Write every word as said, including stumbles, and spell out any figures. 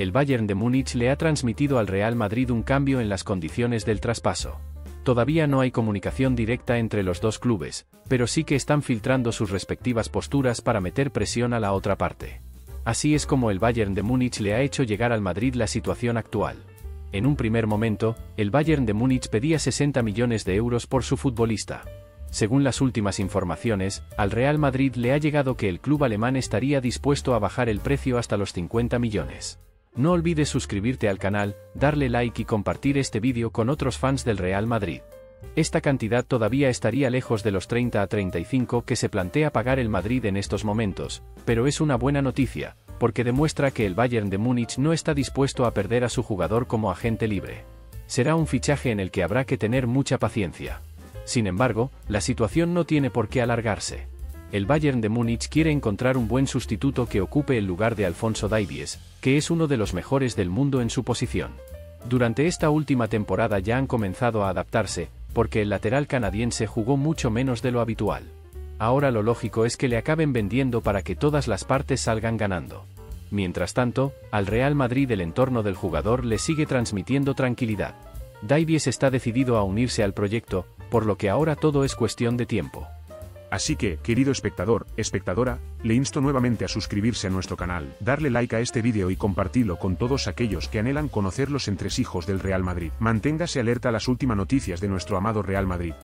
el Bayern de Múnich le ha transmitido al Real Madrid un cambio en las condiciones del traspaso. Todavía no hay comunicación directa entre los dos clubes, pero sí que están filtrando sus respectivas posturas para meter presión a la otra parte. Así es como el Bayern de Múnich le ha hecho llegar al Madrid la situación actual. En un primer momento, el Bayern de Múnich pedía sesenta millones de euros por su futbolista. Según las últimas informaciones, al Real Madrid le ha llegado que el club alemán estaría dispuesto a bajar el precio hasta los cincuenta millones. No olvides suscribirte al canal, darle like y compartir este vídeo con otros fans del Real Madrid. Esta cantidad todavía estaría lejos de los treinta a treinta y cinco que se plantea pagar el Madrid en estos momentos, pero es una buena noticia, porque demuestra que el Bayern de Múnich no está dispuesto a perder a su jugador como agente libre. Será un fichaje en el que habrá que tener mucha paciencia. Sin embargo, la situación no tiene por qué alargarse. El Bayern de Múnich quiere encontrar un buen sustituto que ocupe el lugar de Alphonso Davies, que es uno de los mejores del mundo en su posición. Durante esta última temporada ya han comenzado a adaptarse, porque el lateral canadiense jugó mucho menos de lo habitual. Ahora lo lógico es que le acaben vendiendo para que todas las partes salgan ganando. Mientras tanto, al Real Madrid el entorno del jugador le sigue transmitiendo tranquilidad. Davies está decidido a unirse al proyecto, por lo que ahora todo es cuestión de tiempo. Así que, querido espectador, espectadora, le insto nuevamente a suscribirse a nuestro canal, darle like a este vídeo y compartirlo con todos aquellos que anhelan conocer los entresijos del Real Madrid. Manténgase alerta a las últimas noticias de nuestro amado Real Madrid.